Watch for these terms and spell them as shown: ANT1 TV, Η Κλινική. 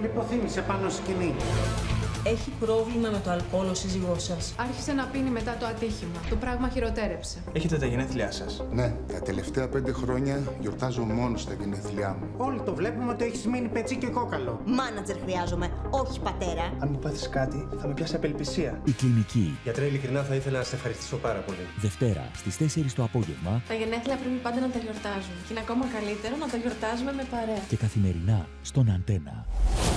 Λιποθύμησε πάνω σκηνή. Έχει πρόβλημα με το αλκοόλ ο σύζυγός σας. Άρχισε να πίνει μετά το ατύχημα. Το πράγμα χειροτέρεψε. Έχετε τα γενέθλιά σας. Ναι, τα τελευταία 5 χρόνια γιορτάζω μόνος τα γενέθλιά μου. Όλοι το βλέπουμε ότι έχεις μείνει πετσί και κόκαλο. Μάνατζερ χρειάζομαι, όχι πατέρα. Αν μου πάθεις κάτι, θα με πιάσει απελπισία. Η Κλινική. Γιατρέ, ειλικρινά θα ήθελα να σε ευχαριστήσω πάρα πολύ. Δευτέρα στις 4 το απόγευμα. Τα γενέθλια πρέπει πάντα να τα γιορτάζουμε. Και είναι ακόμα καλύτερο να τα γιορτάζουμε με παρέα. Και καθημερινά στον Αντένα.